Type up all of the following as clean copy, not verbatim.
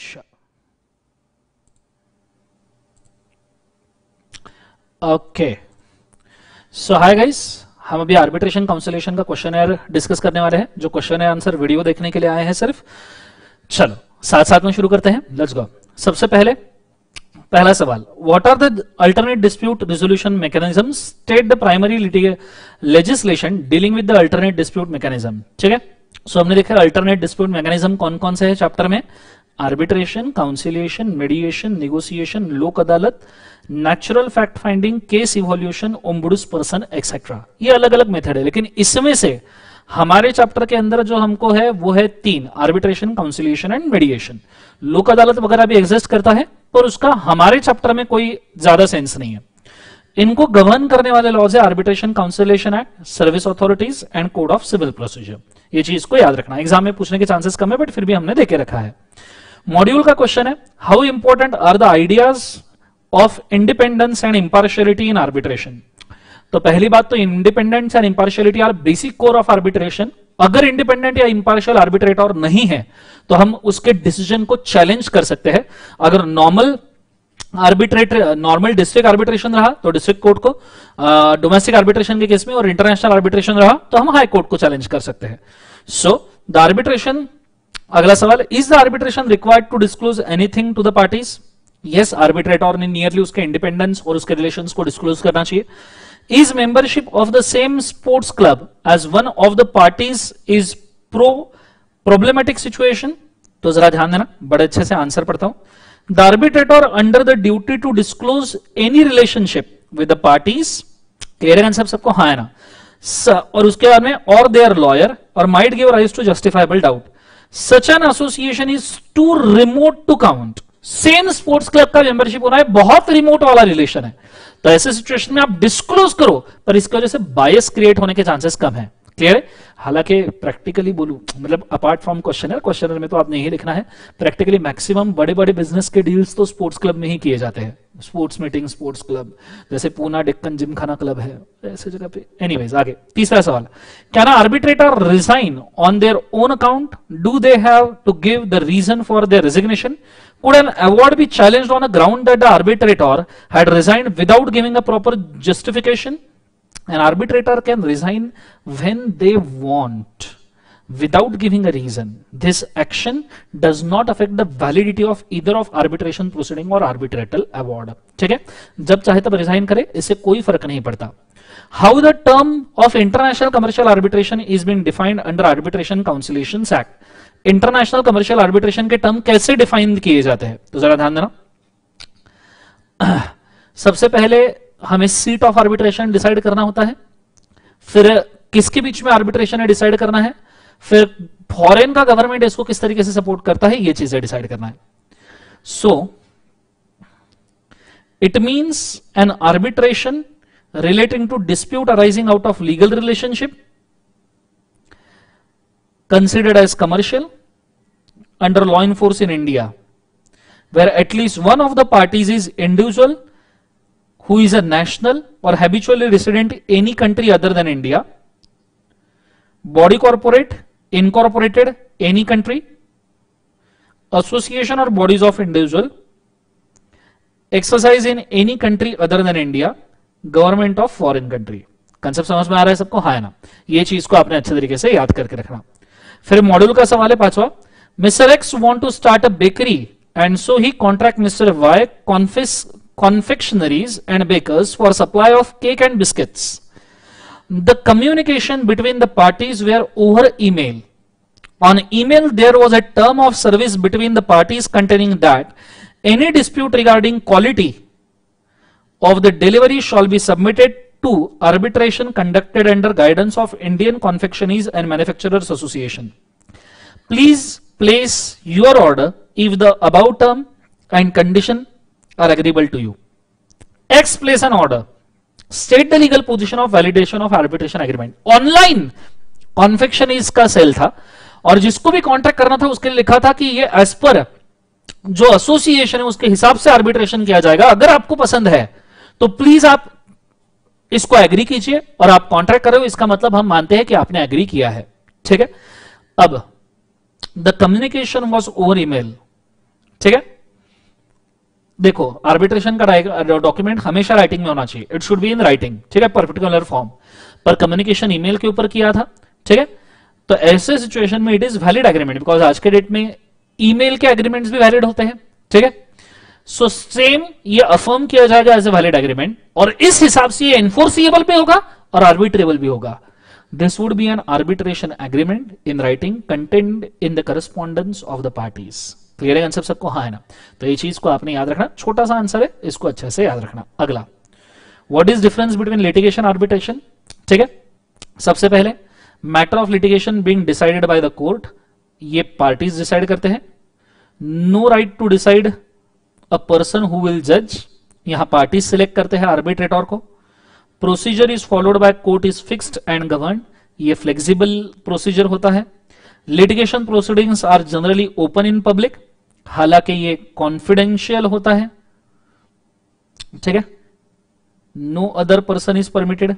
अच्छा okay so हाय guys, हम अभी आर्बिट्रेशन काउंसिलेशन का क्वेश्चनर डिस्कस करने वाले हैं, जो क्वेश्चन आंसर वीडियो देखने के लिए आए हैं सिर्फ। चलो साथ साथ में शुरू करते हैं, लेट्स गो। सबसे पहले पहला सवाल, what are the alternate dispute resolution mechanism? State the primary legislation dealing with the alternate dispute mechanism. ठीक है, सो हमने देखा अल्टरनेट डिस्प्यूट मैकेनिज्म कौन कौन से है चैप्टर में, arbitration, conciliation, मेडिएशन, negotiation, Lok Adalat, natural fact finding, case evolution, ombuds person etcetera. ये अलग अलग मेथड है, लेकिन इसमें से हमारे चैप्टर के अंदर जो हमको है वो है तीन, आर्बिट्रेशन, काउंसिलेशन एंड मेडिएशन। लोक अदालत वगैरह भी एग्जिस्ट करता है पर उसका हमारे चैप्टर में कोई ज्यादा सेंस नहीं है। इनको गवर्न करने वाले लॉज है arbitration conciliation act, service authorities and code of civil procedure. ये चीज को याद रखना, एग्जाम में पूछने के चांसेस कम है बट फिर भी हमने देके रखा है। मॉड्यूल का क्वेश्चन है, how important are the ideas of independence and impartiality in arbitration. तो पहली बात तो independence and impartiality are basic core of arbitration. अगर इंडिपेंडेंट या इम्पार्शियल आर्बिट्रेटर नहीं है तो हम उसके डिसीजन को चैलेंज कर सकते हैं। अगर नॉर्मल डिस्ट्रिक्ट आर्बिट्रेशन रहा तो डिस्ट्रिक्ट कोर्ट को, डोमेस्टिक आर्बिट्रेशन के केस में, और इंटरनेशनल आर्बिट्रेशन रहा तो हम हाई कोर्ट को चैलेंज कर सकते हैं। सो द आर्बिट्रेशन, अगला सवाल, is the arbitration required to disclose anything to the parties? Yes, arbitrator ने नियरली उसके इंडिपेंडेंस और उसके रिलेशन को डिस्क्लोज करना चाहिए। Is membership of the same sports club as one of the parties is problematic situation? तो जरा ध्यान देना, बड़े अच्छे से आंसर पढ़ता हूं। The arbitrator under the duty to disclose any relationship with the parties, clear है आंसर सबको? हाँ है ना। और उसके बाद में or their lawyer or might give rise to justifiable doubt. Such an association is too remote to count. Same sports club का मेंबरशिप होना है, बहुत रिमोट वाला रिलेशन है, तो ऐसे सिचुएशन में आप डिस्क्लोज करो पर इसकी वजह से बायस क्रिएट होने के चांसेस कम है। क्लियर है? हालांकि प्रैक्टिकली बोलूं, मतलब अपार्ट फ्रॉम क्वेश्चनर में तो आपने यही लिखना है, प्रैक्टिकली मैक्सिमम बड़े बड़े बिजनेस के डील्स तो स्पोर्ट्स क्लब में ही किए जाते हैं। स्पोर्ट्स मीटिंग, स्पोर्ट्स क्लब, जैसे पूना डेक्कन जिमखाना क्लब है, ऐसे जगह पे। एनीवेज आगे, तीसरा सवाल, can arbitrator resign on their own account? Do they have to give the reason for their resignation? Could an award be challenged on a ground that the arbitrator had resigned without giving a proper justification? An arbitrator can resign when they want without giving a reason. This action does not affect the validity of either of arbitration proceeding or arbitral award. ठीक है, जब चाहे तब resign करे, इससे कोई फर्क नहीं पड़ता। How the term of international commercial arbitration is being defined under Arbitration Conciliation Act? International commercial arbitration के टर्म कैसे डिफाइन किए जाते हैं, तो जरा ध्यान देना। सबसे पहले हमें सीट ऑफ आर्बिट्रेशन डिसाइड करना होता है, फिर किसके बीच में आर्बिट्रेशन है डिसाइड करना है, फिर फॉरेन का गवर्नमेंट इसको किस तरीके से सपोर्ट करता है, ये चीजें डिसाइड करना है। So it means an arbitration relating to dispute arising out of legal relationship considered as commercial under law in force in India, where at least one of the parties is individual who is a national or habitually resident in any country other than India, body corporate incorporated any country, association or bodies of individual, exercise in any country other than India, government of foreign country. Concept समझ में आ रहा है सबको? हाँ है ना, ये चीज को आपने अच्छे तरीके से याद करके रखना। फिर मॉड्यूल का सवाल है पांचवा, mister X want to start a bakery and so he contract mister Y confectioneries and bakers for supply of cake and biscuits. The communication between the parties were over email. On email there was a term of service between the parties containing that any dispute regarding quality of the delivery shall be submitted to arbitration conducted under guidance of Indian Confectionaries and Manufacturers Association. Please place your order if the above term and condition are agreeable to you. X place an order. State the legal position of validation of arbitration agreement. Online confectionaries का sale था और जिसको भी contract करना था उसके लिए लिखा था कि ये as per जो association है उसके हिसाब से arbitration किया जाएगा। अगर आपको पसंद है तो please आप इसको एग्री कीजिए और आप कॉन्ट्रैक्ट करो, इसका मतलब हम मानते हैं कि आपने एग्री किया है। ठीक है, अब the communication was over email ठीक है। देखो आर्बिट्रेशन का डॉक्यूमेंट हमेशा राइटिंग में होना चाहिए, it should be in writing, ठीक है, पर्टिकुलर फॉर्म पर। कम्युनिकेशन ईमेल के ऊपर किया था, ठीक है, तो ऐसे सिचुएशन में it is valid agreement, because आज के डेट में ईमेल के एग्रीमेंट्स भी वैलिड होते हैं, ठीक है। सो सेम ये अफर्म किया जाएगा एज ए वैलिड एग्रीमेंट, और इस हिसाब से ये एनफोर्सिएबल भी होगा और आर्बिट्रेबल भी होगा। This would be an arbitration agreement in writing content in the correspondence of the parties. Clear है आंसर सबको? हाँ है ना? तो ये चीज को आपने याद रखना, छोटा सा आंसर है, इसको अच्छे से याद रखना। अगला, what is difference between litigation arbitration, ठीक है। सबसे पहले matter of litigation being decided by the court, ये पार्टीज डिसाइड करते हैं। No right to decide a person who will जज, यहां पार्टीज सिलेक्ट करते हैं आर्बिट्रेटर को। Procedure is followed by court is fixed and govern, ये फ्लेक्सिबल प्रोसीजर होता है। Litigation proceedings are generally open in public, हालांकि ये कॉन्फिडेंशियल होता है, ठीक है। No other person is permitted.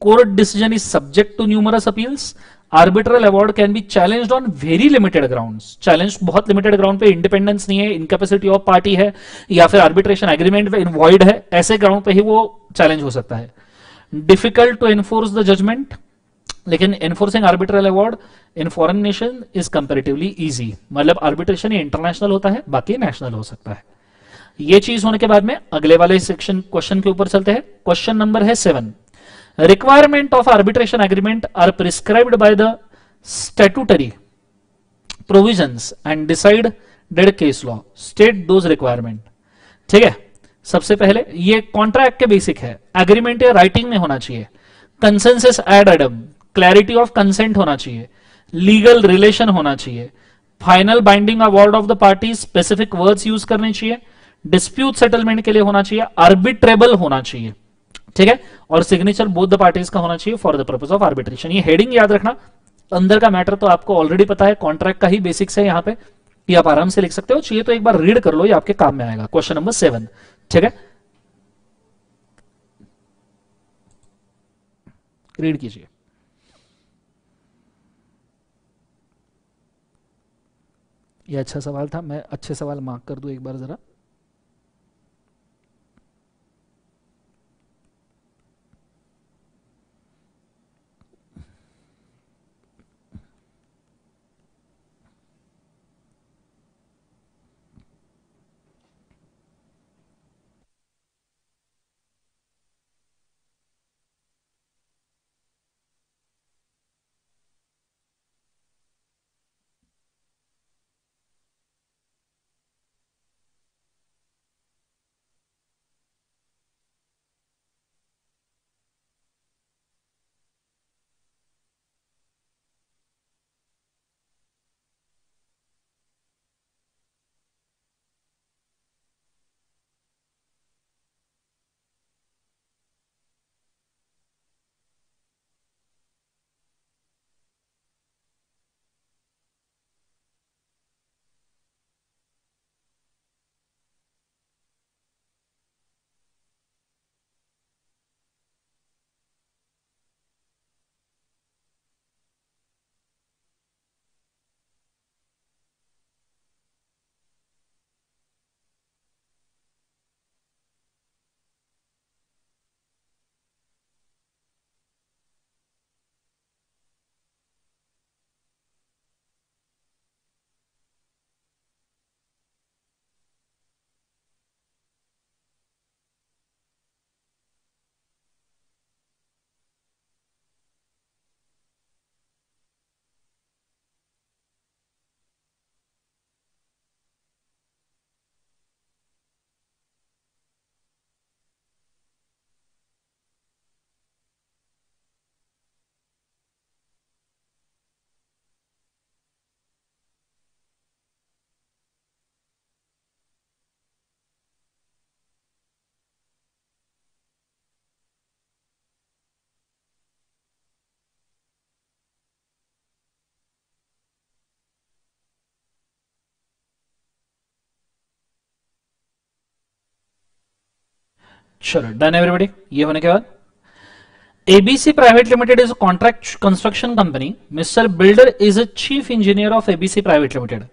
Court decision is subject to numerous appeals. Arbitral award can be challenged on very limited grounds, challenge बहुत limited ground पे, independence नहीं है, इनकैपेसिटी ऑफ पार्टी है, या फिर आर्बिट्रेशन एग्रीमेंट पे इनवॉइड है, ऐसे ग्राउंड पे ही वो चैलेंज हो सकता है। Difficult to enforce the judgement, लेकिन enforcing arbitral award in foreign nation is comparatively easy, मतलब आर्बिट्रेशन इंटरनेशनल होता है, बाकी नेशनल हो सकता है। ये चीज होने के बाद में अगले वाले सेक्शन क्वेश्चन के ऊपर चलते हैं। क्वेश्चन नंबर है 7, requirement of arbitration agreement are prescribed by the statutory provisions and decided case law, state those requirement, ठीक है। सबसे पहले ये कॉन्ट्रैक्ट के बेसिक है, एग्रीमेंट राइटिंग में होना चाहिए, consensus ad idem, clarity of consent होना चाहिए, लीगल रिलेशन होना चाहिए, final binding award of the party, specific words use करने चाहिए, डिस्प्यूट सेटलमेंट के लिए होना चाहिए, आर्बिट्रेबल होना चाहिए, ठीक है, और सिग्नेचर बोथ द पार्टीज का होना चाहिए for the purpose of arbitration. ये हेडिंग याद रखना, अंदर का मैटर तो आपको ऑलरेडी पता है, कॉन्ट्रैक्ट का ही बेसिक्स है, यहां पे ये आप आराम से लिख सकते हो, चाहिए तो एक बार रीड कर लो, ये आपके काम में आएगा। क्वेश्चन नंबर 7, ठीक है, रीड कीजिए। ये अच्छा सवाल था, मैं अच्छे सवाल मार्क कर दूं एक बार जरा। चलो डन एवरीबॉडी। ये होने के बाद ABC private limited is contract construction company. Mister builder is a chief engineer of ABC private limited.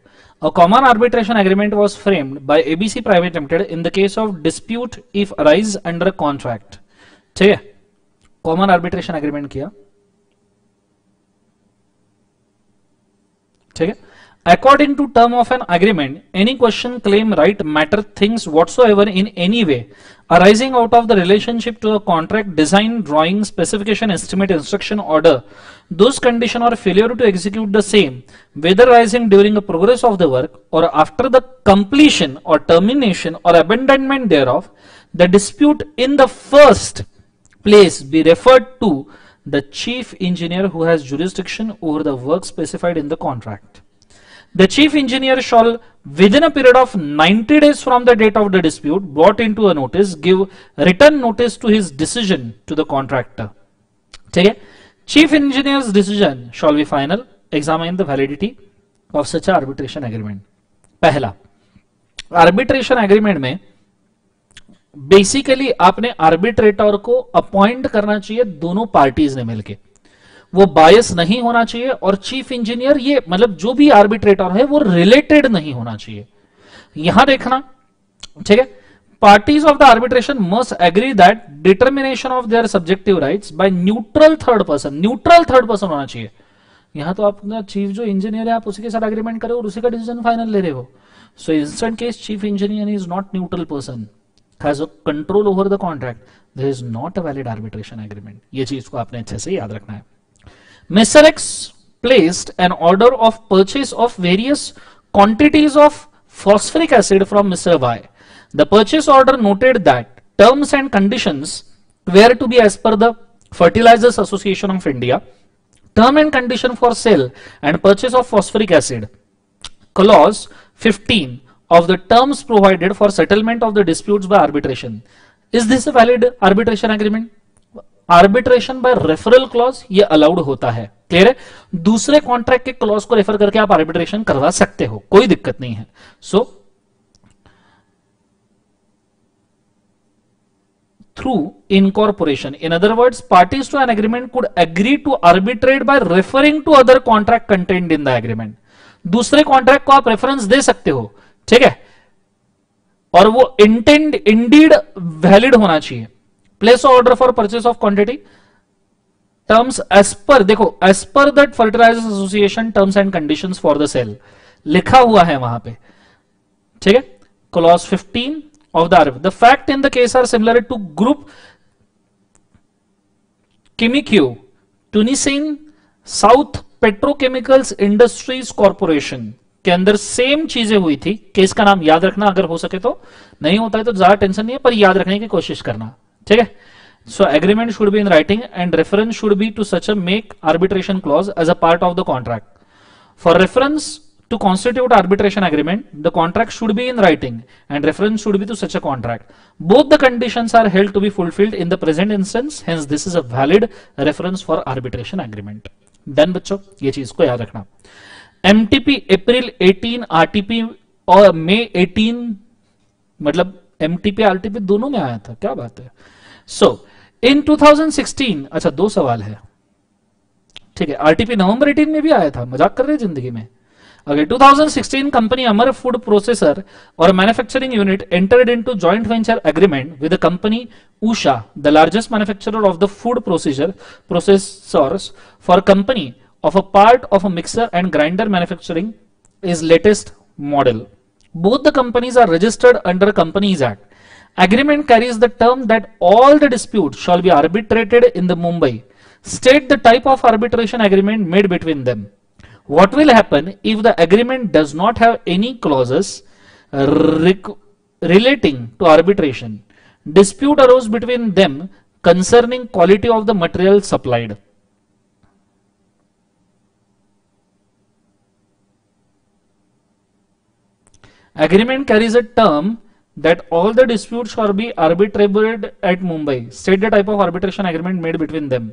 A common arbitration agreement was framed by ABC Private Limited in the case of dispute if arise under a contract. ठीक है, common arbitration agreement किया. ठीक है. According to term of an agreement, any question, claim, right, matter, things whatsoever in any way arising out of the relationship to a contract, design, drawing, specification, estimate, instruction, order, those condition or failure to execute the same, whether arising during the progress of the work or after the completion or termination or abandonment thereof, the dispute in the first place be referred to the chief engineer who has jurisdiction over the work specified in the contract. The chief engineer shall, within a period of 90 days from the date of the dispute brought into a notice, give written notice to his decision to the contractor. Okay? Chief engineer's decision shall be final. Examine the validity of such an arbitration agreement. पहला, arbitration agreement में basically आपने arbitrator को appoint करना चाहिए दोनों parties ने मिलके. वो बायस नहीं होना चाहिए और चीफ इंजीनियर ये मतलब जो भी आर्बिट्रेटर है वो रिलेटेड नहीं होना चाहिए. यहां देखना, ठीक है, parties of the arbitration must agree that determination of their subjective rights by neutral third person. Neutral third person होना चाहिए. यहां तो आपका चीफ जो इंजीनियर है आप उसी के साथ एग्रीमेंट करे और उसी का डिसीजन फाइनल ले रहे हो. So instant case chief engineer is not neutral person, has control over the contract, there is not a valid arbitration agreement. ये चीज को आपने अच्छे से याद रखना है. Mr. X placed an order of purchase of various quantities of phosphoric acid from Mr. Y. The purchase order noted that terms and conditions were to be as per the Fertilizers Association of India, term and condition for sale and purchase of phosphoric acid. Clause 15 of the terms provided for settlement of the disputes by arbitration. Is this a valid arbitration agreement? Arbitration by referral clause ये allowed होता है. Clear है. दूसरे contract के clause को refer करके आप arbitration करवा सकते हो, कोई दिक्कत नहीं है. So through incorporation, in other words parties to an agreement could agree to arbitrate by referring to other contract content in the agreement. दूसरे कॉन्ट्रैक्ट को आप रेफरेंस दे सकते हो, ठीक है, और वो इंटेंड इंडीड वैलिड होना चाहिए. Place order for purchase of quantity, terms as per, देखो as per that Fertilizers Association terms and conditions for the sale लिखा हुआ है वहां पे, ठीक है. Clause 15 of the fact in the case are similar to Group Chimique Tunisien South Petrochemicals Industries Corporation के अंदर सेम चीजें हुई थी. केस का नाम याद रखना अगर हो सके तो, नहीं होता है तो ज्यादा टेंशन नहीं है, पर याद रखने की कोशिश करना, ठीक है. So agreement should be in writing and reference should be to such a make arbitration clause as a part of the contract. For reference to constitute arbitration agreement the contract should be in writing and reference should be to such a contract. Both the conditions are held to be fulfilled in the present instance, hence this is a valid reference for arbitration agreement. Done बच्चों, ये चीज को याद रखना. MTP अप्रैल 18, RTP और मई 18, मतलब MTP RTP दोनों में आया था, क्या बात है. सो इन 2016, अच्छा दो सवाल है, ठीक है. आरटीपी नवंबर 18 में भी आया था, मजाक कर रहे जिंदगी में. अगर 2016 कंपनी अमर फूड प्रोसेसर और manufacturing unit entered into joint venture agreement with the company Usha, the largest manufacturer of the food processors, for company of a part of a mixer and grinder manufacturing is latest model. Both the companies are registered under Companies Act. Agreement carries the term that all the disputes shall be arbitrated in the Mumbai. State the type of arbitration agreement made between them. What will happen if the agreement does not have any clauses relating to arbitration? Dispute arose between them concerning quality of the material supplied. Agreement carries a term that all the disputes shall be arbitrated at Mumbai. State the type of arbitration agreement made between them.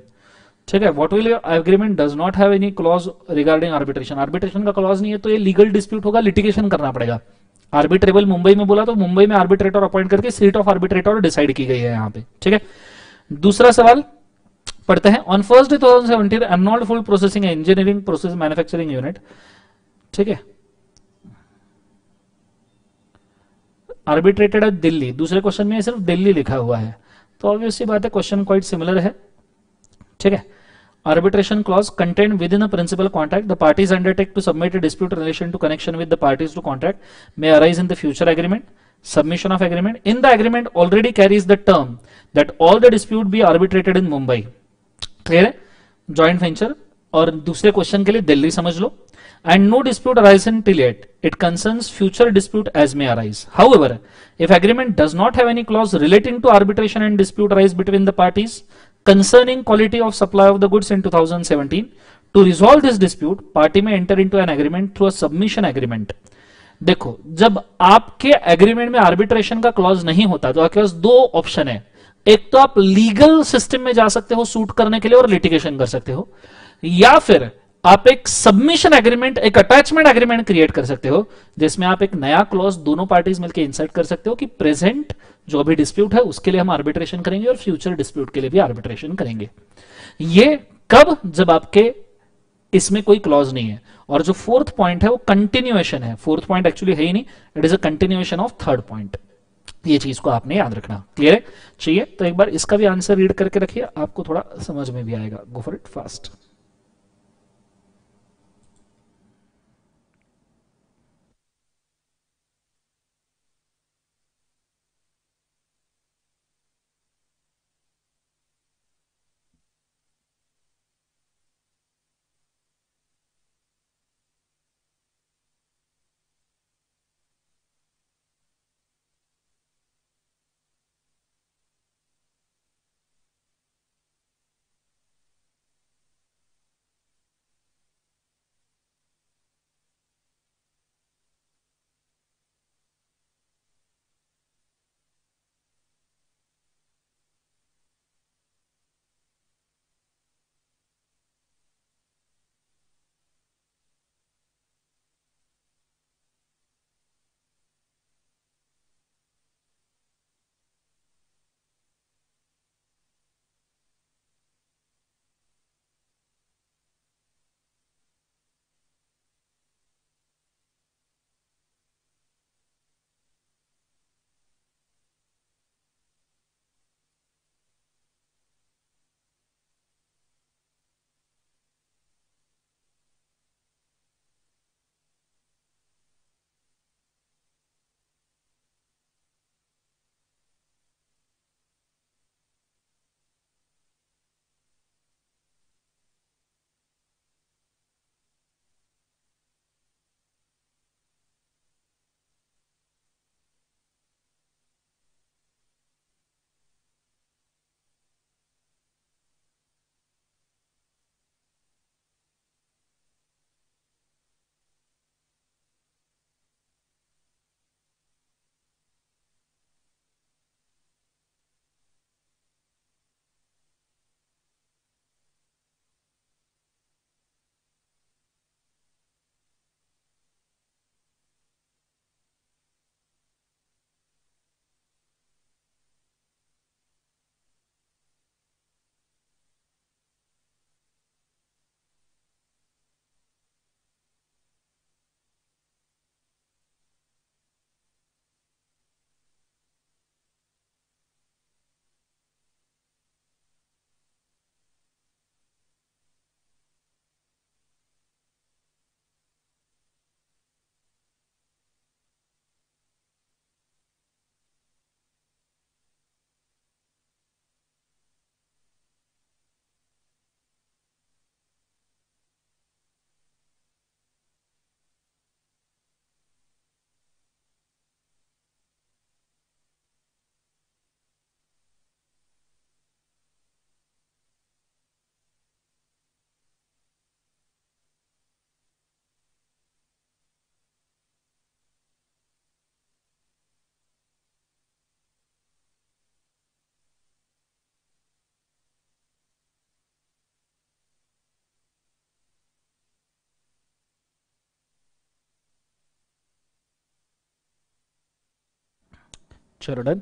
ठीक है. What will your agreement does not have any clause regarding arbitration? Arbitration का clause नहीं है तो ये legal dispute होगा, litigation करना पड़ेगा. Arbitrable मुंबई में बोला तो मुंबई में arbitrator अपॉइंट करके सीट ऑफ आर्बिट्रेटर डिसाइड की गई है यहाँ पे, ठीक है. दूसरा सवाल पढ़ते हैं. ऑन फर्स्ट 2017 एमनॉल food processing engineering process manufacturing unit, ठीक है, आर्बिट्रेटेड एट दिल्ली, दूसरे क्वेश्चन में सिर्फ दिल्ली लिखा हुआ है, तो ऑब्वियसली बात है क्वेश्चन क्वाइट सिमिलर है. ठीक है. arbitration clause contained within a principal contract, the parties undertake to submit a dispute in relation to connection with the parties to contract may arise in the future agreement. submission of agreement in the agreement already carries the term that all the dispute be arbitrated in Mumbai. clear है. joint venture और दूसरे question के लिए दिल्ली समझ लो. and no dispute arises until yet it concerns future dispute as may arise. however, if agreement does not have any clause relating to arbitration and dispute arise between the parties concerning quality of supply of the goods in 2017, to resolve this dispute party may enter into an agreement through a submission agreement. देखो, जब आपके agreement में arbitration का clause नहीं होता तो आपके पास दो ऑप्शन है. एक तो आप लीगल सिस्टम में जा सकते हो सूट करने के लिए और लिटिगेशन कर सकते हो, या फिर आप एक सबमिशन एग्रीमेंट, एक अटैचमेंट एग्रीमेंट क्रिएट कर सकते हो जिसमें आप एक नया क्लॉज दोनों पार्टीज मिलकर इंसर्ट कर सकते हो कि प्रेजेंट जो भी डिस्प्यूट है उसके लिए हम आर्बिट्रेशन करेंगे और फ्यूचर डिस्प्यूट के लिए भी आर्बिट्रेशन करेंगे. ये कब? जब आपके इसमें कोई क्लॉज नहीं है. और जो फोर्थ पॉइंट है वो कंटिन्यूएशन है. फोर्थ पॉइंट एक्चुअली है ही नहीं, it is a continuation of third point. ये चीज को आपने याद रखना. क्लियर है? चाहिए तो एक बार इसका भी आंसर रीड करके रखिए, आपको थोड़ा समझ में भी आएगा. Go for it fast. चलो डन.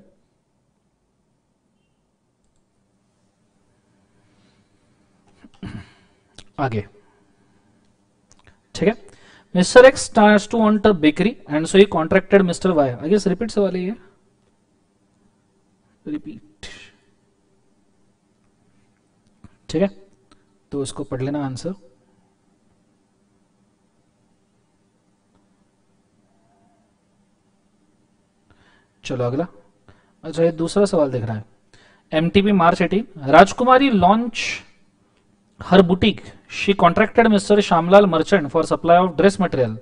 आगे. ठीक है. Mr. X starts to want a bakery and so he contracted Mr. Y. I guess repeat सवाल है. Repeat. ठीक है, तो उसको पढ़ लेना आंसर. चलो अगला. अच्छा ये दूसरा सवाल देख रहा है. MTP March 18. Rajkumari launch her boutique. She contracted Mr. Shamlal merchant for supply of dress material.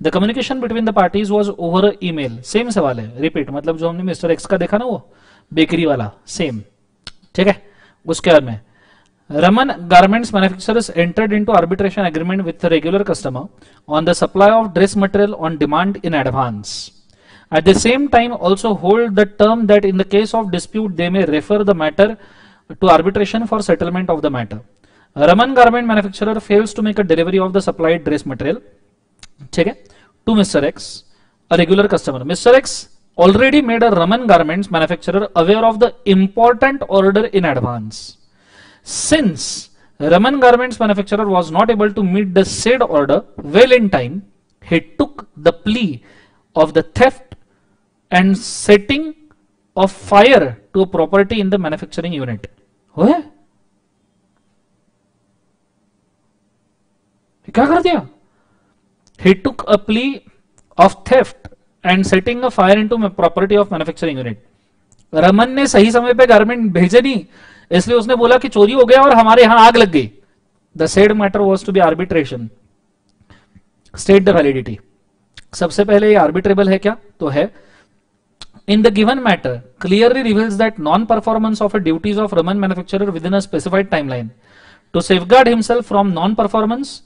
The communication between the parties was over email. Same सवाल है. Repeat. मतलब जो हमने Mr. X का देखा ना वो बेकरी वाला सेम. ठीक है, उसके बाद में Raman Garments Manufacturers entered into arbitration agreement with the regular customer on the supply of dress material on demand in advance. At the same time also hold the term that in the case of dispute they may refer the matter to arbitration for settlement of the matter. Raman garment manufacturer fails to make a delivery of the supplied dress material, ठीक है, to Mr. X, a regular customer. Mr. X already made a Raman garments manufacturer aware of the important order in advance. Since Raman garments manufacturer was not able to meet the said order well in time, he took the plea of the theft and setting of fire to a property in the manufacturing unit. हो है? क्या कर दिया? He took a plea of theft and setting a fire into property of manufacturing unit. Raman ने सही समय पे garment भेजे नहीं, इसलिए उसने बोला कि चोरी हो गया और हमारे यहां आग लग गई. The said matter was to be arbitration. State the validity. सबसे पहले ये आर्बिट्रेबल है क्या? तो है. In the given matter, clearly reveals that non-performance of a duties of Raman manufacturer within a specified timeline to safeguard himself from non-performance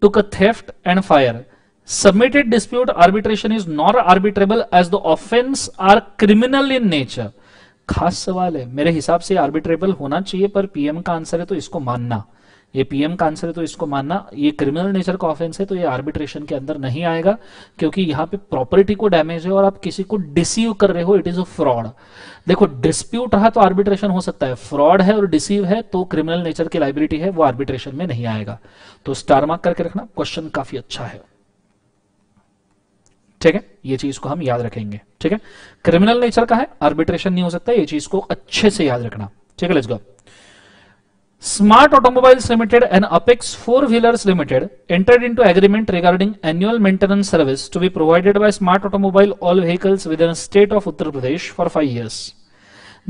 took a theft and fire. Submitted dispute arbitration is not arbitrable as the offense are criminal in nature. खास सवाल है. मेरे हिसाब से arbitrable होना चाहिए पर PM का आंसर है तो इसको मानना. ये पीएम का आंसर है तो इसको मानना. ये क्रिमिनल नेचर का ऑफेंस है तो ये आर्बिट्रेशन के अंदर नहीं आएगा क्योंकि यहाँ पे प्रॉपर्टी को डैमेज है और आप किसी को डिसीव कर रहे हो. It is a fraud. देखो डिस्प्यूट रहा तो आर्बिट्रेशन हो सकता है, फ्रॉड है और डिसीव है तो क्रिमिनल नेचर की लाइबिलिटी है, वो आर्बिट्रेशन में नहीं आएगा. तो स्टार मार्क करके रखना, क्वेश्चन काफी अच्छा है. ठीक है, ये चीज को हम याद रखेंगे. ठीक है, क्रिमिनल नेचर का है, आर्बिट्रेशन नहीं हो सकता, ये चीज को अच्छे से याद रखना. ठीक है, let's go. Smart Automobiles Limited and Apex Four Wheelers Limited entered into agreement regarding annual maintenance service to be provided by Smart Automobile all vehicles within the state of Uttar Pradesh for 5 years.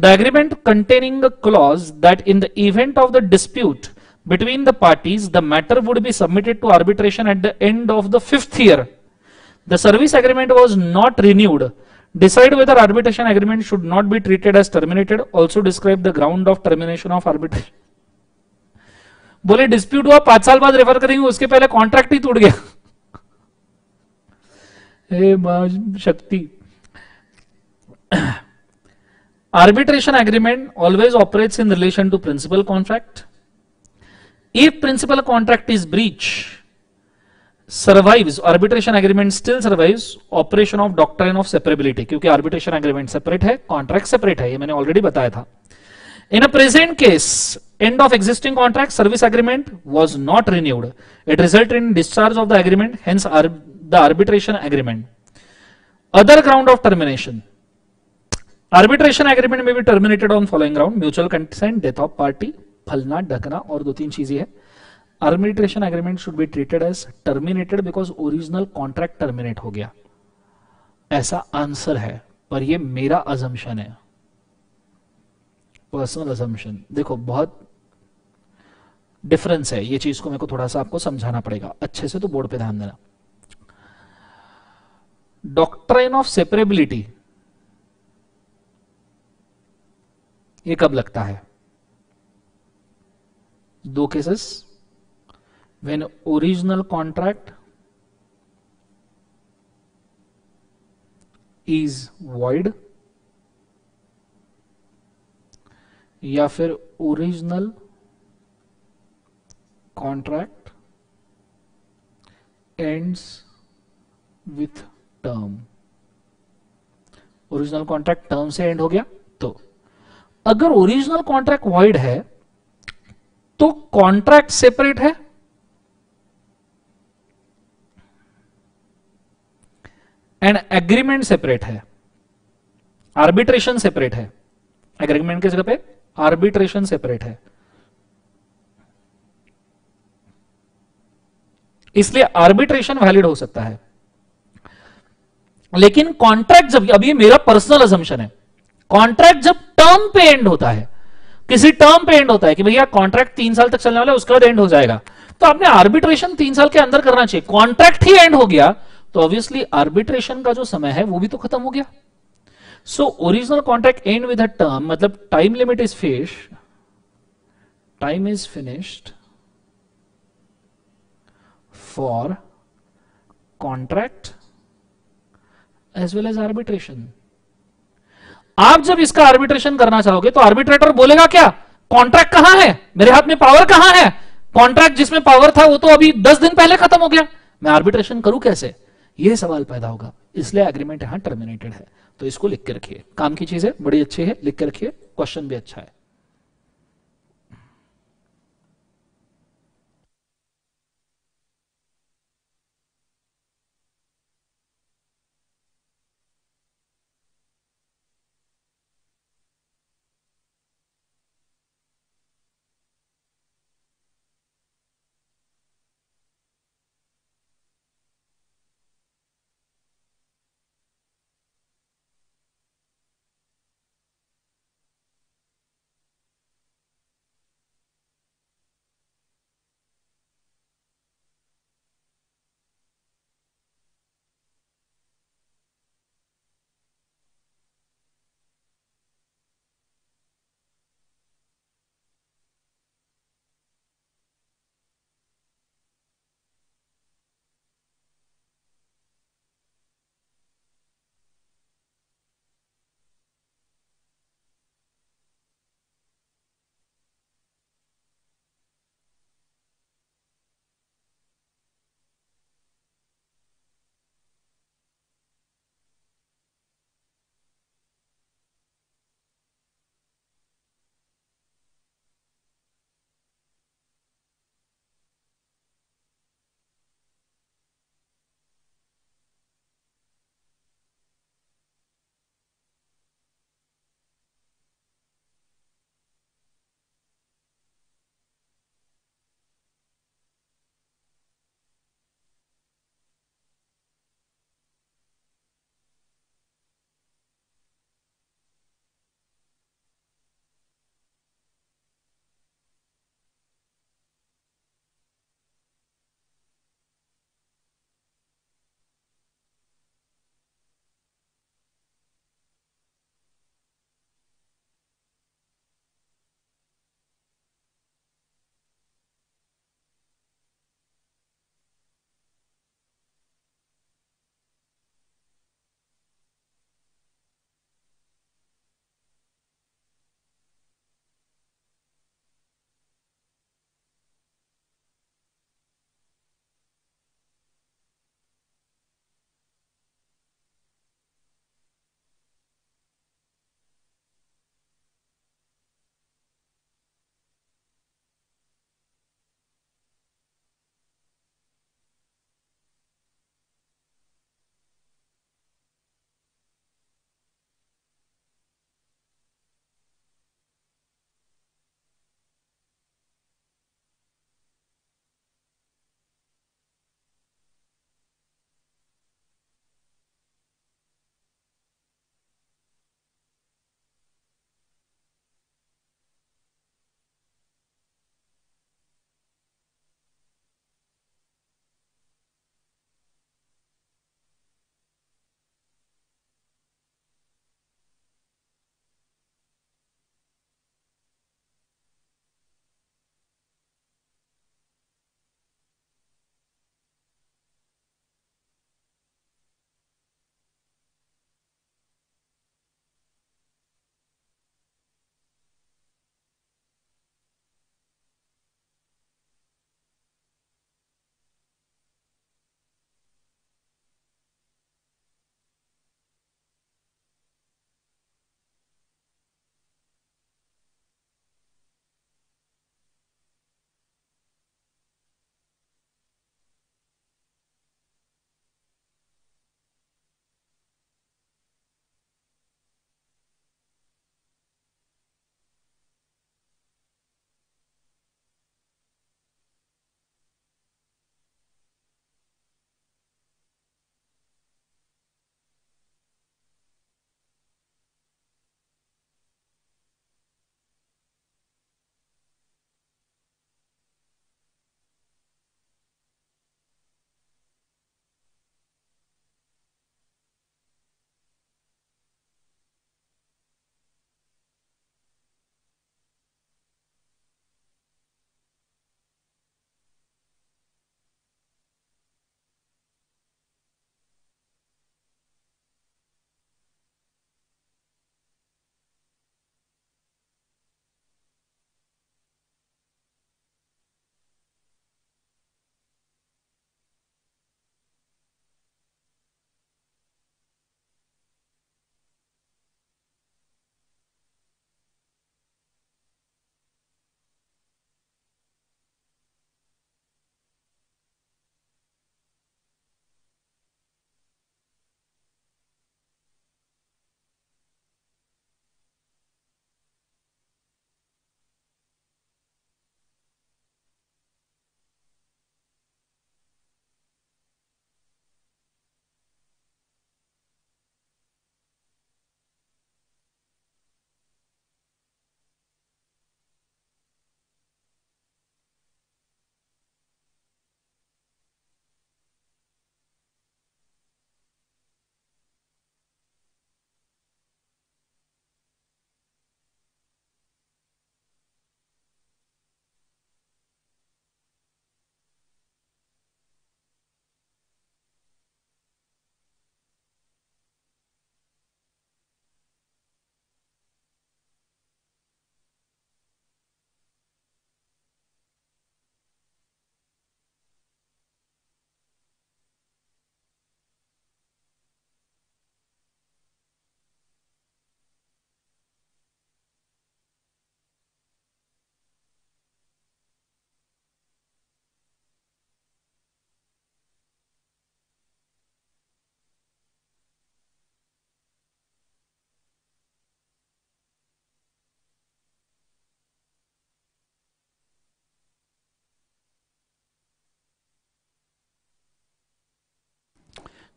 The agreement containing a clause that in the event of the dispute between the parties, the matter would be submitted to arbitration at the end of the 5th year. The service agreement was not renewed. Decide whether arbitration agreement should not be treated as terminated. Also describe the ground of termination of arbitration. बोले dispute हुआ, 5 साल बाद refer करेंगे, उसके पहले contract ही टूट गया. हे मां शक्ति. Arbitration agreement always operates in relation to principal contract. If principal contract is breach survives, arbitration agreement still survives operation of doctrine of separability, क्योंकि आर्बिट्रेशन एग्रीमेंट सेपरेट है, कॉन्ट्रैक्ट सेपरेट है, ये मैंने ऑलरेडी बताया था. In a present case, end of existing contract, service agreement was not renewed. It resulted in discharge of the agreement, hence the arbitration agreement. Other ground of termination. Arbitration agreement may be terminated on following ground: mutual consent, death of party, फलना ढकना और 2-3 चीजें हैं. Arbitration agreement should be treated as terminated because original contract terminate हो गया. ऐसा answer है, पर ये मेरा assumption है, पर्सनल असम्पशन. देखो बहुत डिफरेंस है, ये चीज को मेरे को थोड़ा सा आपको समझाना पड़ेगा अच्छे से, तो बोर्ड पे ध्यान देना. डॉक्ट्रिन ऑफ सेपरेबिलिटी ये कब लगता है? 2 cases when original contract is void या फिर original contract ends with term. Original contract term से एंड हो गया, तो अगर ओरिजिनल कॉन्ट्रैक्ट वॉइड है तो कॉन्ट्रैक्ट सेपरेट है एंड एग्रीमेंट सेपरेट है, आर्बिट्रेशन सेपरेट है, एग्रीमेंट की जगह पे आर्बिट्रेशन सेपरेट है, इसलिए आर्बिट्रेशन वैलिड हो सकता है। लेकिन कॉन्ट्रैक्ट जब, अभी मेरा पर्सनल असम्पशन है, कॉन्ट्रैक्ट जब टर्म पे एंड होता है, किसी टर्म पे एंड होता है कि भैया कॉन्ट्रैक्ट 3 साल तक चलने वाला है, उसके बाद एंड हो जाएगा, तो आपने आर्बिट्रेशन 3 साल के अंदर करना चाहिए। कॉन्ट्रैक्ट ही एंड हो गया तो ऑब्वियसली आर्बिट्रेशन का जो समय है वो भी तो खत्म हो गया। So original contract end with a term, मतलब time limit is finished, time is finished for contract as well as arbitration। आप जब इसका arbitration करना चाहोगे तो arbitrator बोलेगा क्या, contract कहां है, मेरे हाथ में power कहां है, contract जिसमें power था वो तो अभी 10 दिन पहले खत्म हो गया, मैं arbitration करूं कैसे, ये सवाल पैदा होगा। इसलिए agreement यहां terminated है। तो इसको लिख के रखिए, काम की चीज है, बड़ी अच्छी है, लिख के रखिए, क्वेश्चन भी अच्छा है।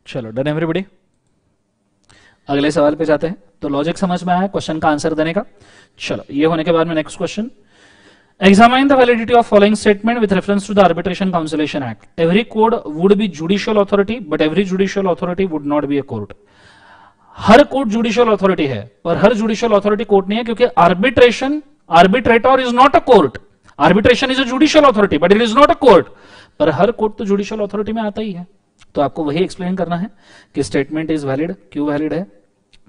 चलो डन एवरीबॉडी, अगले सवाल पे जाते हैं। तो लॉजिक समझ में आया क्वेश्चन का आंसर देने का। चलो ये होने के बाद में next question, Examine the validity of following statement with reference to the Arbitration Conciliation Act. Every court would be judicial authority, but every judicial authority would not be a court. हर court judicial authority है पर हर judicial authority court नहीं है, क्योंकि arbitrator is not a court. Arbitration is a judicial authority but it is not a court. पर हर court तो जुडिशियल अथॉरिटी में आता ही है, तो आपको वही एक्सप्लेन करना है कि स्टेटमेंट इज वैलिड, क्यों वैलिड है,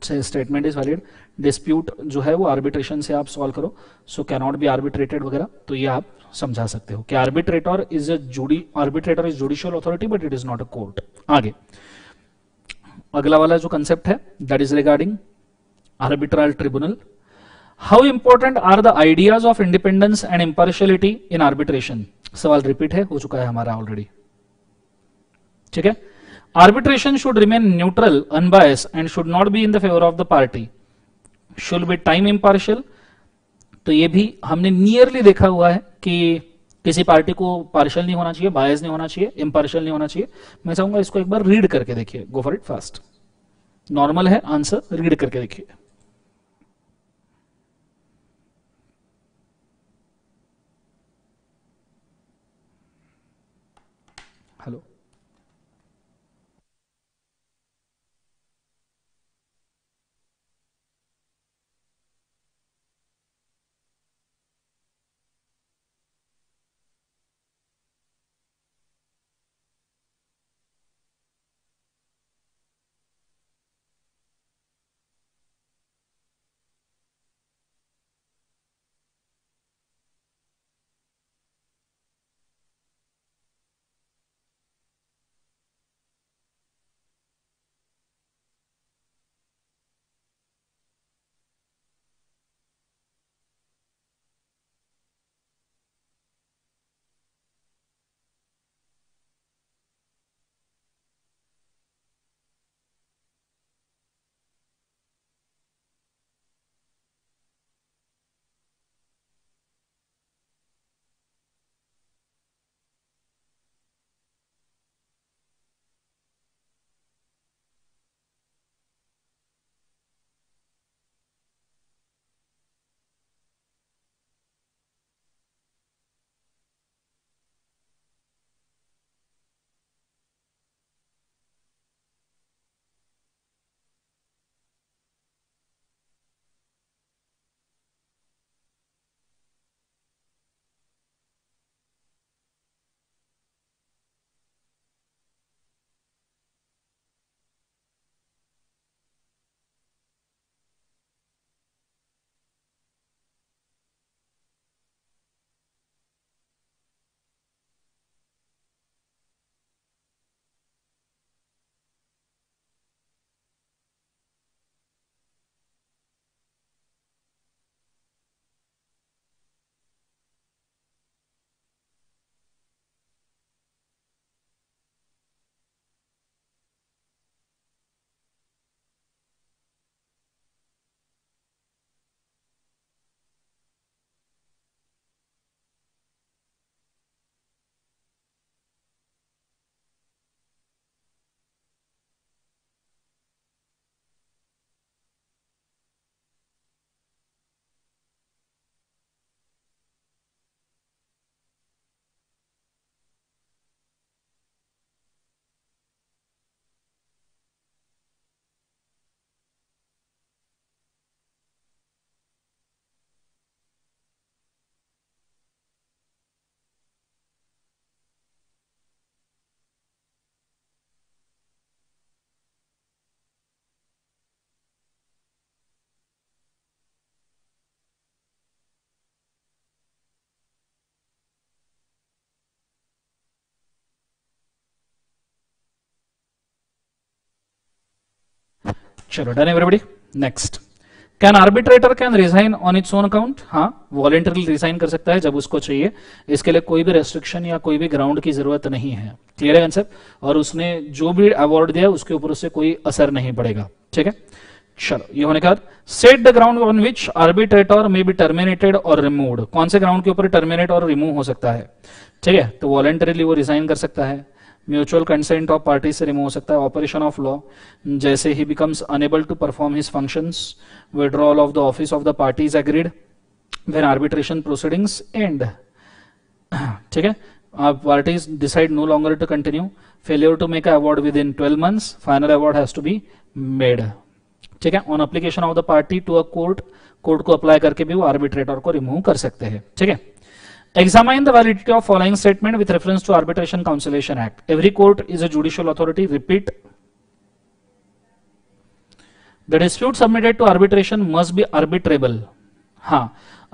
स्टेटमेंट इज वैलिड, डिस्प्यूट जो है वो आर्बिट्रेशन से आप सॉल्व करो, so can not be arbitrated वगैरह, तो ये आप समझा सकते हो कि arbitrator is judicial authority but it is not a court. आगे अगला वाला जो कंसेप्ट है that is regarding arbitral tribunal. How important are the ideas of independence and impartiality in arbitration. सवाल रिपीट है, हो चुका है हमारा ऑलरेडी, ठीक है. Arbitration should remain neutral, unbiased, and should not be in the favor of the party. Should be time impartial. तो ये भी हमने nearly देखा हुआ है कि किसी पार्टी को partial नहीं होना चाहिए, biased नहीं होना चाहिए, impartial नहीं होना चाहिए. मैं चाहूंगा इसको एक बार read करके देखिए. Go for it fast. Normal है answer, read करके देखिए. Hello. चलो done everybody, next. Can arbitrator can resign on its own account. हाँ, वॉलेंटरली रिजाइन कर सकता है जब उसको चाहिए, इसके लिए कोई भी रेस्ट्रिक्शन या कोई भी ग्राउंड की जरूरत नहीं है. क्लियर है कंसेप्ट, और उसने जो भी अवार्ड दिया उसके ऊपर उससे कोई असर नहीं पड़ेगा, ठीक है. चलो ये होने के बाद set the ground on which arbitrator may be terminated और रिमूव्ड. कौन से ग्राउंड के ऊपर टर्मिनेट और रिमूव हो सकता है, ठीक है. तो वॉलेंटरीली वो रिजाइन कर सकता है, म्यूचुअल कंसेंट ऑफ पार्टी से रिमूव हो सकता है. ऑपरेशन ऑफ लॉ, जैसे ही becomes unable to perform his functions, withdrawal of the office of the parties agreed when arbitration proceedings end. ठीक है, parties decide no longer to continue, failure to make award with in 12 months, final award has to be made. ठीक है, on application of the party to a court, court को apply करके भी वो arbitrator को remove कर सकते हैं. ठीक है, Examine the validity of following statement with reference to Arbitration Conciliation Act. Every court is a judicial authority. Repeat. The dispute submitted to arbitration must be arbitrable. हाँ,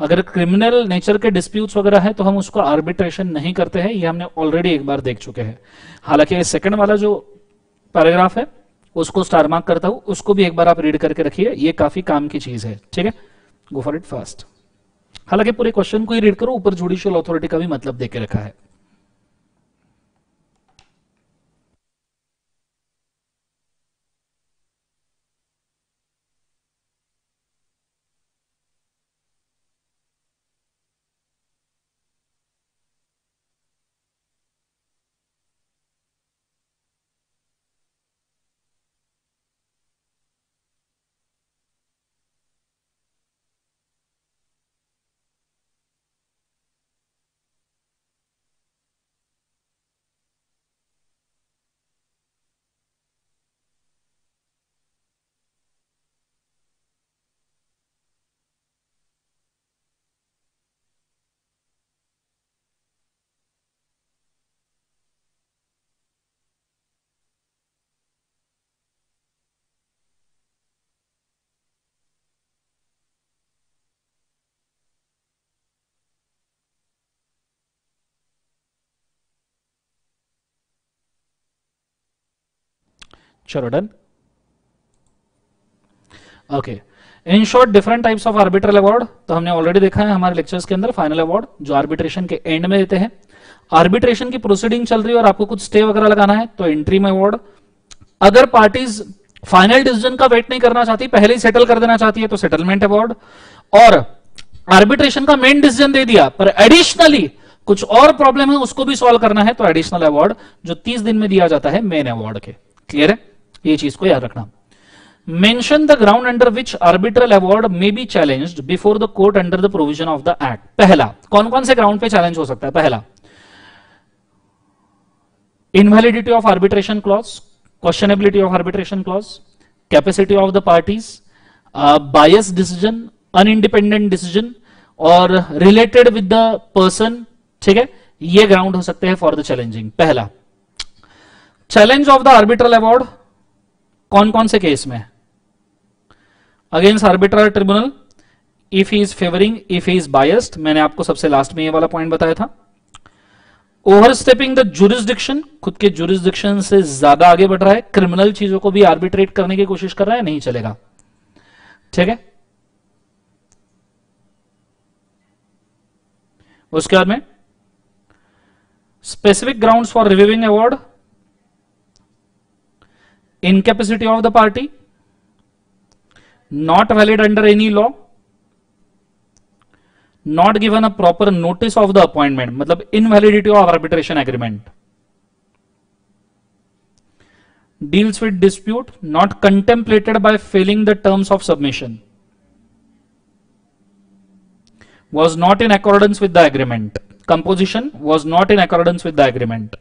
अगर क्रिमिनल नेचर के disputes वगैरह है तो हम उसको arbitration नहीं करते हैं, ये हमने ऑलरेडी एक बार देख चुके हैं. हालांकि सेकंड वाला जो पैराग्राफ है उसको स्टार मार्क करता हूँ, उसको भी एक बार आप रीड करके रखिए, ये काफी काम की चीज है. ठीक है, गो फॉर इट फास्ट. हालांकि पूरे क्वेश्चन को ही रीड करो, ऊपर जुडिशियल अथॉरिटी का भी मतलब देके रखा है. Sure, done. Okay. In short, different types of arbitral award तो हमने ऑलरेडी देखा है हमारे लेक्चर्स के अंदर. फाइनल अवार्ड जो आर्बिट्रेशन के एंड में देते हैं, आर्बिट्रेशन की प्रोसीडिंग चल रही है और आपको कुछ स्टे वगैरह लगाना है तो इंटरिम अवार्ड. अगर पार्टीज फाइनल डिसीजन का वेट नहीं करना चाहती, पहले ही सेटल कर देना चाहती है तो सेटलमेंट अवार्ड. और आर्बिट्रेशन का मेन डिसीजन दे दिया पर एडिशनली कुछ और प्रॉब्लम है उसको भी सॉल्व करना है तो एडिशनल अवार्ड जो 30 दिन में दिया जाता है मेन अवार्ड के. क्लियर है, ये चीज को याद रखना. Mention the ground under which arbitral award may be challenged before the court under the provision of the act. पहला, कौन कौन से ग्राउंड पे चैलेंज हो सकता है? पहला, invalidity of arbitration clause, questionability of arbitration clause, capacity of the parties, bias decision, unindependent decision और रिलेटेड विद द पर्सन. ठीक है, ये ग्राउंड हो सकते हैं फॉर द चैलेंजिंग. पहला, challenge of the arbitral award कौन कौन से केस में? Against arbitral tribunal, if he is favouring, if he is biased, मैंने आपको सबसे लास्ट में ये वाला पॉइंट बताया था. ओवरस्टेपिंग द जुरिसडिक्शन, खुद के जुरिसडिक्शन से ज्यादा आगे बढ़ रहा है, क्रिमिनल चीजों को भी आर्बिट्रेट करने की कोशिश कर रहा है, नहीं चलेगा. ठीक है, उसके बाद में specific ground for reviewing award, incapacity of the party, not valid under any law, not given a proper notice of the appointment, मतलब invalidity of arbitration agreement, deals with dispute not contemplated by failing the terms of submission, was not in accordance with the agreement, composition was not in accordance with the agreement.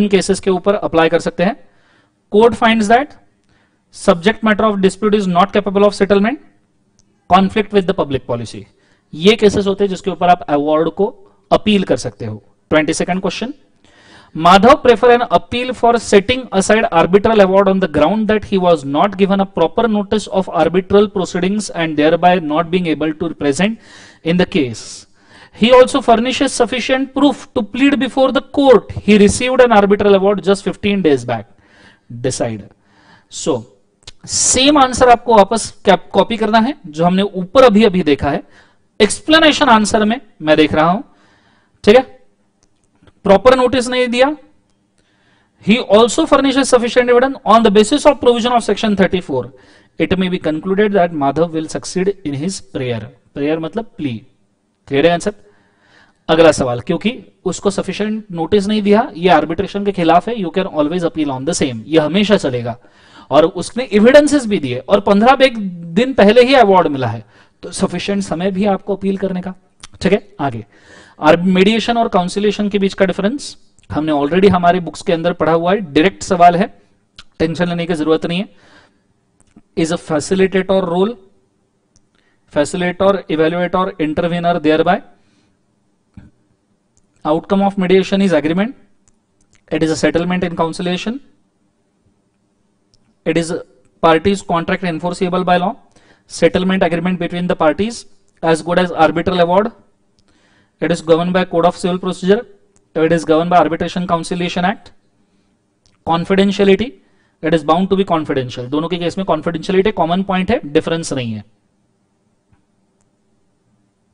इन cases के ऊपर apply कर सकते हैं. Court finds that subject matter of dispute is not capable of settlement, conflict with the public policy. ये cases होते हैं जिसके ऊपर आप अवार्ड को अपील कर सकते हो. 22nd question, Madhav prefer an appeal for setting aside arbitral award on the ground that he was not given a proper notice of arbitral proceedings and thereby not being able to present in the case. He also furnishes sufficient proof to plead before the court. He received an arbitral award just 15 days back. Decide. So same answer आपको वापस copy करना है जो हमने ऊपर अभी अभी देखा है. एक्सप्लेनेशन आंसर में मैं देख रहा हूं. ठीक है, प्रॉपर नोटिस नहीं दिया. He also furnishes sufficient evidence on the basis of provision of section 34. It may be concluded that Madhav will succeed in his prayer. Prayer मतलब plea. क्लियर है आंसर. अगला सवाल, क्योंकि उसको सफिशिएंट नोटिस नहीं दिया, ये आर्बिट्रेशन के खिलाफ है, you can always appeal on the same, ये हमेशा चलेगा। और उसने एविडेंसेस भी दिए और 15 दिन पहले ही अवार्ड मिला है, तो सफिशिएंट समय भी आपको अपील करने का। ठीक है, आगे मीडिएशन और काउंसिलेशन के बीच का डिफरेंस हमने ऑलरेडी हमारे बुक्स के अंदर पढ़ा हुआ है, डायरेक्ट सवाल है, टेंशन लेने की जरूरत नहीं है। Is a facilitator role, facilitator, evaluator, intervener, thereby outcome of mediation is agreement, it is a settlement in conciliation, it is a parties contract enforceable by law, settlement agreement between the parties as good as arbitral award, it is governed by Code of Civil Procedure, it is governed by Arbitration Conciliation Act, confidentiality, it is bound to be confidential, दोनों के case में confidentiality common point है, difference नहीं है।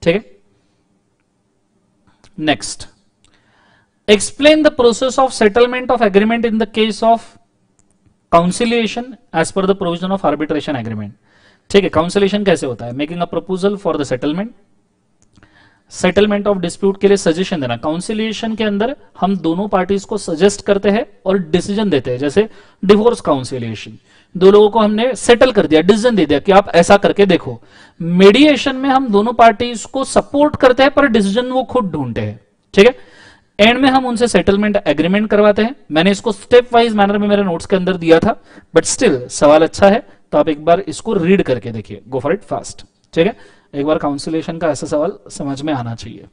ठीक है, next, explain the process of settlement of agreement in the case of conciliation as per the provision of arbitration agreement. ठीक है, काउंसिलेशन कैसे होता है, making a proposal for the settlement, settlement of dispute के लिए सजेशन देना। Conciliation के अंदर हम दोनों पार्टीज को सजेस्ट करते हैं और डिसीजन देते हैं, जैसे डिवोर्स काउंसिलेशन, दो लोगों को हमने सेटल कर दिया, डिसीजन दे दिया कि आप ऐसा करके देखो। मीडिएशन में हम दोनों पार्टीज को सपोर्ट करते हैं पर डिसीजन वो खुद ढूंढते हैं। ठीक है, एंड में हम उनसे सेटलमेंट एग्रीमेंट करवाते हैं। मैंने इसको स्टेप वाइज मैनर में मेरे नोट्स के अंदर दिया था, बट स्टिल सवाल अच्छा है तो आप एक बार इसको रीड करके देखिए, गो फॉर इट फास्ट। ठीक है, एक बार काउंसिलेशन का ऐसा सवाल समझ में आना चाहिए।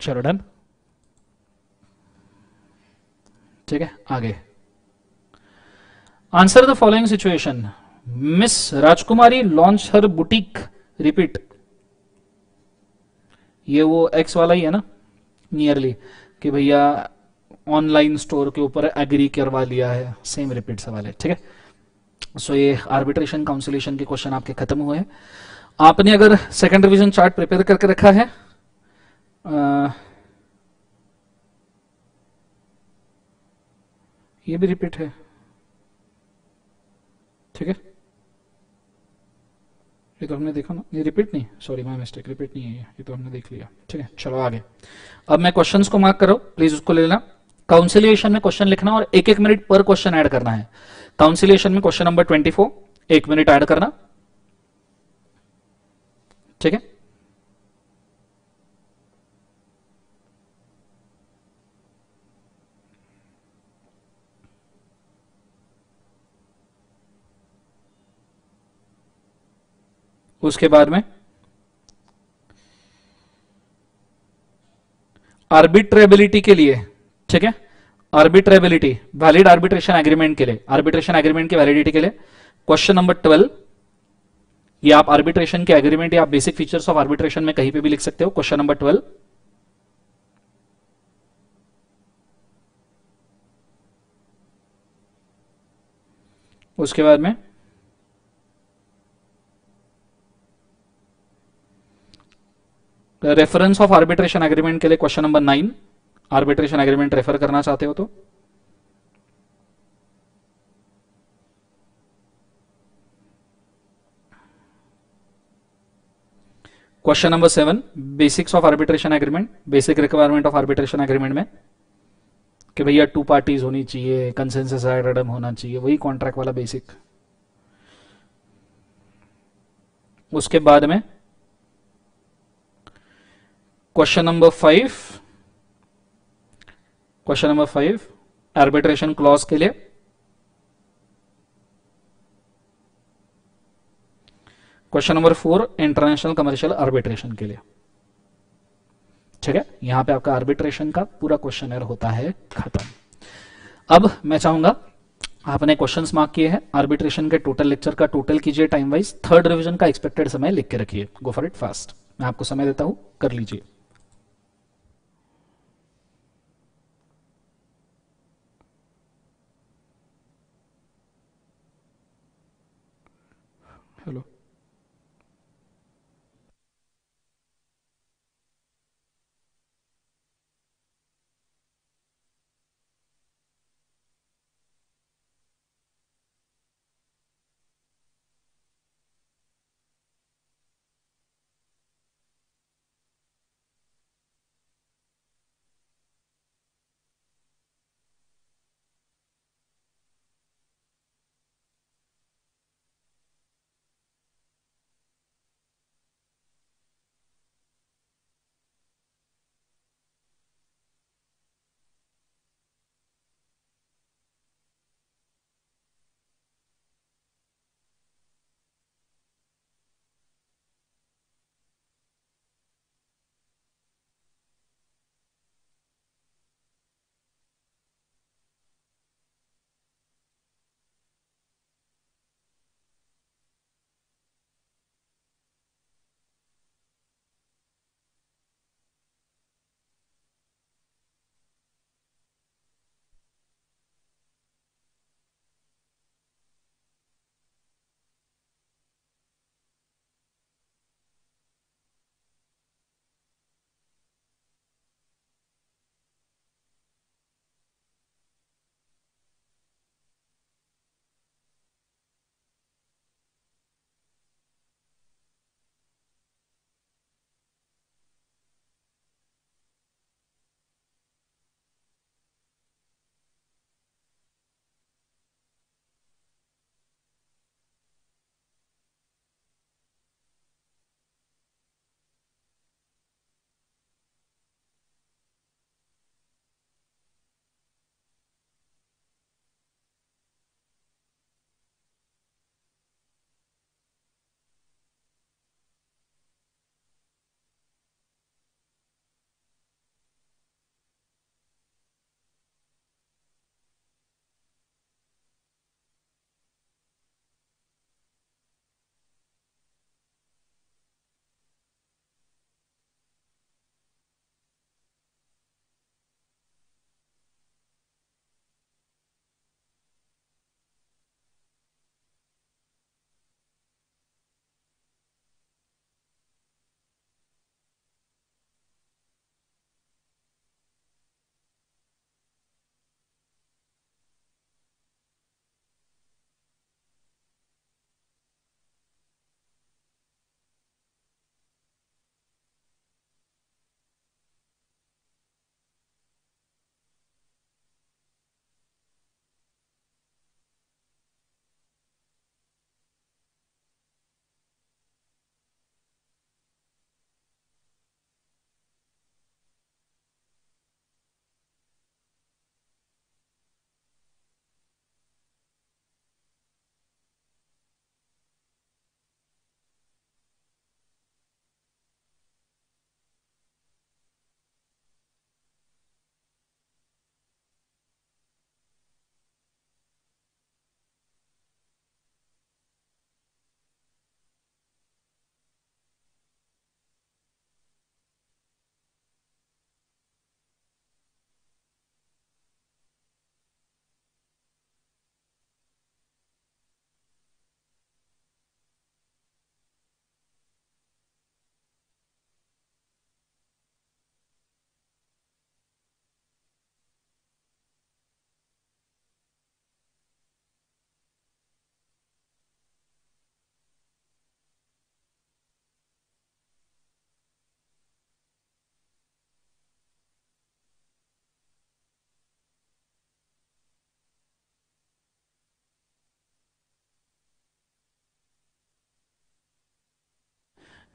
चलो डन, ठीक है, आगे answer the following situation. Miss Rajkumari launch her boutique, repeat, ये वो एक्स वाला ही है ना नियरली, कि भैया ऑनलाइन स्टोर के ऊपर एग्री करवा लिया है, सेम रिपीट सवाल है, ठीक है। सो ये आर्बिट्रेशन काउंसिलेशन के क्वेश्चन आपके खत्म हुए हैं। आपने अगर सेकंड रिवीजन चार्ट प्रिपेयर करके रखा है, ये भी रिपीट है, ठीक है, ये तो हमने देखा ना, ये रिपीट नहीं, सॉरी माय मिस्टेक, रिपीट नहीं है ये तो हमने देख लिया, ठीक है। चलो आगे, अब मैं क्वेश्चंस को मार्क करो प्लीज, उसको ले लेना। काउंसिलिएशन में क्वेश्चन लिखना और एक एक मिनट पर क्वेश्चन ऐड करना है। काउंसिलिएशन में क्वेश्चन नंबर 24 एक मिनट ऐड करना, ठीक है। उसके बाद में आर्बिट्रेबिलिटी के लिए, ठीक है, आर्बिट्रेबिलिटी वैलिड आर्बिट्रेशन एग्रीमेंट के लिए, आर्बिट्रेशन एग्रीमेंट की वैलिडिटी के लिए क्वेश्चन नंबर 12, ये आप आर्बिट्रेशन के एग्रीमेंट या आप बेसिक फीचर्स ऑफ आर्बिट्रेशन में कहीं पे भी लिख सकते हो, क्वेश्चन नंबर 12। उसके बाद में रेफरेंस ऑफ आर्बिट्रेशन एग्रीमेंट के लिए question number 9, arbitration agreement refer करना चाहते हो तो। Question number 7 basics of arbitration agreement, basic requirement of arbitration agreement में कि भैया 2 पार्टीज होनी चाहिए, कंसेंसस एंडम होना चाहिए, वही कॉन्ट्रैक्ट वाला बेसिक। उसके बाद में क्वेश्चन नंबर 5 आर्बिट्रेशन क्लॉज के लिए, question number 4 international commercial arbitration के लिए, ठीक है। यहां पे आपका आर्बिट्रेशन का पूरा क्वेश्चनर होता है खत्म। अब मैं चाहूंगा आपने क्वेश्चंस मार्क किए हैं आर्बिट्रेशन के, टोटल लेक्चर का टोटल कीजिए टाइम वाइज, थर्ड रिवीजन का एक्सपेक्टेड समय लिख के रखिए, गो फॉर इट फास्ट, मैं आपको समय देता हूं, कर लीजिए। हेलो,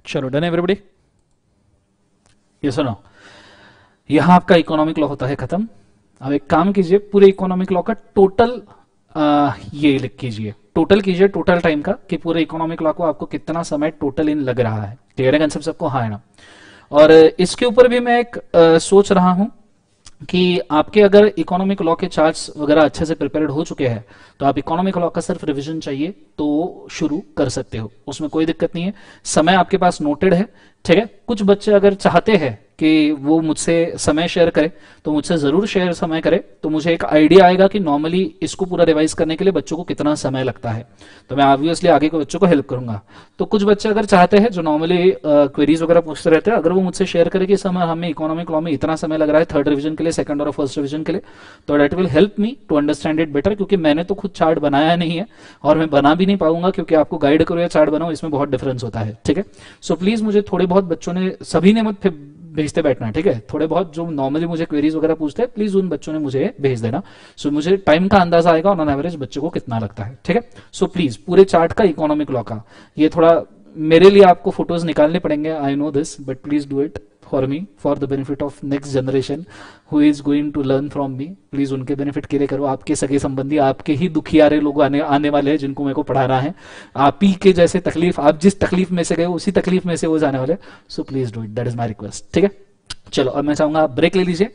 चलो डन एवरीबॉडी, ये सुनो, यहां आपका इकोनॉमिक लॉ होता है खत्म। अब एक काम कीजिए, पूरे इकोनॉमिक लॉ का टोटल ये लिख कीजिए, टोटल कीजिए टोटल टाइम का कि पूरे इकोनॉमिक लॉ को आपको कितना समय टोटल इन लग रहा है। क्लियर है कंसेप्ट सबको? हाँ है ना। और इसके ऊपर भी मैं एक सोच रहा हूं कि आपके अगर इकोनॉमिक लॉ के चार्ट्स वगैरह अच्छे से प्रिपेयर्ड हो चुके हैं तो आप इकोनॉमिक लॉ का सिर्फ रिवीजन चाहिए तो शुरू कर सकते हो, उसमें कोई दिक्कत नहीं है। समय आपके पास नोटेड है, ठीक है। कुछ बच्चे अगर चाहते हैं कि वो मुझसे समय शेयर करें तो मुझसे जरूर शेयर समय करें, तो मुझे एक आइडिया आएगा कि नॉर्मली इसको पूरा रिवाइज करने के लिए बच्चों को कितना समय लगता है, तो मैं ऑब्वियसली आगे के बच्चों को हेल्प करूंगा। तो कुछ बच्चे अगर चाहते हैं जो नॉर्मली क्वेरीज वगैरह पूछते रहते हैं, अगर वो मुझसे शेयर करें कि समय हमें इकोनॉमिक लॉ में इतना समय लग रहा है थर्ड रिविजन के लिए, सेकंड और फर्स्ट रिविजन के लिए, तो that will help me to understand it better, क्योंकि मैंने तो खुद चार्ट बनाया नहीं है और मैं बना भी नहीं पाऊंगा, क्योंकि आपको गाइड करो या चार्ट बनाओ इसमें बहुत डिफरेंस होता है, ठीक है। सो प्लीज मुझे थोड़े बहुत बच्चों ने, सभी ने मत भेजते बैठना, ठीक है, थोड़े बहुत जो नॉर्मली मुझे क्वेरीज वगैरह पूछते हैं प्लीज उन बच्चों ने मुझे भेज देना। सो मुझे टाइम का अंदाजा आएगा ऑन एवरेज बच्चों को कितना लगता है, ठीक है। सो प्लीज पूरे चार्ट का, इकोनॉमिक लॉ का, ये थोड़ा मेरे लिए आपको फोटोज निकालने पड़ेंगे, I know this, but please do it for me, for the benefit of next generation who is going to learn from me. Please उनके बेनिफिट के लिए करो, आपके सगे संबंधी, आपके ही दुखियारे लोग आने वाले हैं जिनको मेरे को पढ़ाना है, आप ही के जैसे तकलीफ, आप जिस तकलीफ में से गए उसी तकलीफ में से वो जाने वाले। So please do it, that is my request, ठीक है। चलो अब मैं चाहूंगा आप ब्रेक ले लीजिए,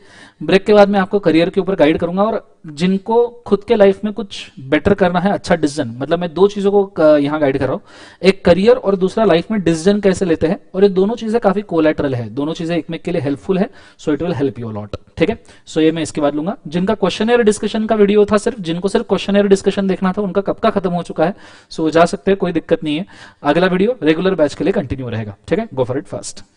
ब्रेक के बाद मैं आपको करियर के ऊपर गाइड करूंगा, और जिनको खुद के लाइफ में कुछ बेटर करना है, अच्छा डिसीजन, मतलब मैं दो चीजों को यहाँ गाइड कर रहा हूँ, एक करियर और दूसरा लाइफ में डिसीजन कैसे लेते हैं, और ये दोनों चीजें काफी कोलैटरल है, दोनों चीजें एक में के लिए हेल्पफुल है। So it will help you lot, ठीक है। सो ये मैं इसके बाद लूंगा। जिनका क्वेश्चनर डिस्कशन का वीडियो था, सिर्फ जिनको सिर्फ क्वेश्चनर डिस्कशन देखना था उनका कब का खत्म हो चुका है, सो जा सकते हैं, कोई दिक्कत नहीं है। अगला वीडियो रेगुलर बैच के लिए कंटिन्यू रहेगा, ठीक है। Go for it fast.